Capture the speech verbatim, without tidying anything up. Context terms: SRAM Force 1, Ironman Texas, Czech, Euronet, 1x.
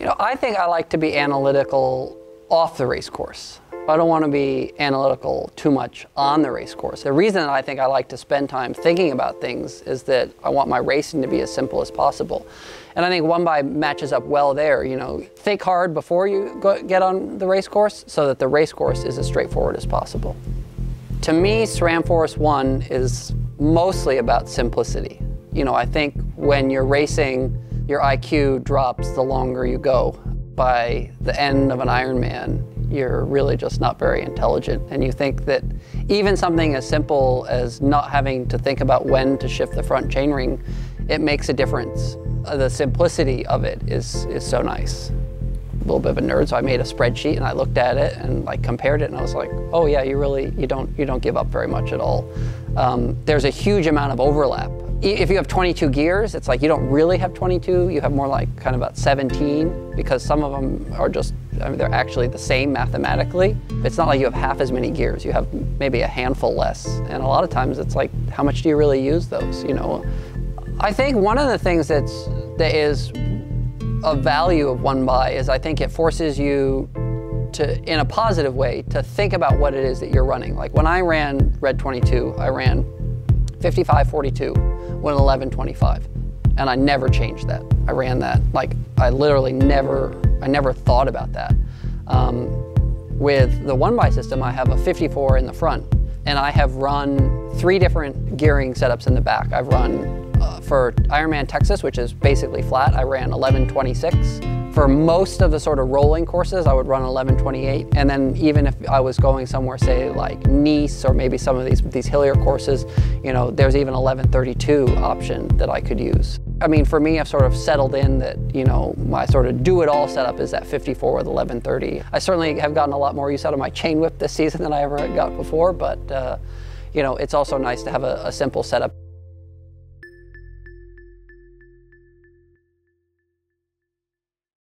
You know, I think I like to be analytical off the race course. I don't want to be analytical too much on the race course. The reason I think I like to spend time thinking about things is that I want my racing to be as simple as possible. And I think one by matches up well there. You know, think hard before you go get on the race course so that the race course is as straightforward as possible. To me, SRAM Force one is mostly about simplicity. You know, I think when you're racing, your I Q drops the longer you go. By the end of an Ironman, you're really just not very intelligent, and you think that even something as simple as not having to think about when to shift the front chainring, it makes a difference. The simplicity of it is, is so nice. A little bit of a nerd, so I made a spreadsheet and I looked at it and like compared it, and I was like, oh yeah, you really, you don't, you don't give up very much at all. Um, there's a huge amount of overlap. If you have twenty-two gears, it's like you don't really have twenty-two, you have more like kind of about seventeen, because some of them are just, I mean, they're actually the same mathematically. It's not like you have half as many gears, you have maybe a handful less. And a lot of times it's like, how much do you really use those, you know? I think one of the things that's, that is a value of one by is I think it forces you to, in a positive way, to think about what it is that you're running. Like when I ran Red twenty-two, I ran fifty-five forty-two, went eleven twenty-five, and I never changed that. I ran that, like, I literally never, I never thought about that. Um, with the one by system, I have a fifty-four in the front, and I have run three different gearing setups in the back. I've run, uh, for Ironman Texas, which is basically flat, I ran eleven twenty-six. For most of the sort of rolling courses, I would run eleven twenty-eight, and then even if I was going somewhere, say like Nice or maybe some of these these hillier courses, you know, there's even eleven thirty-two option that I could use. I mean, for me, I've sort of settled in that, you know, my sort of do-it-all setup is that fifty-four with eleven thirty. I certainly have gotten a lot more use out of my chain whip this season than I ever got before, but uh, you know, it's also nice to have a, a simple setup.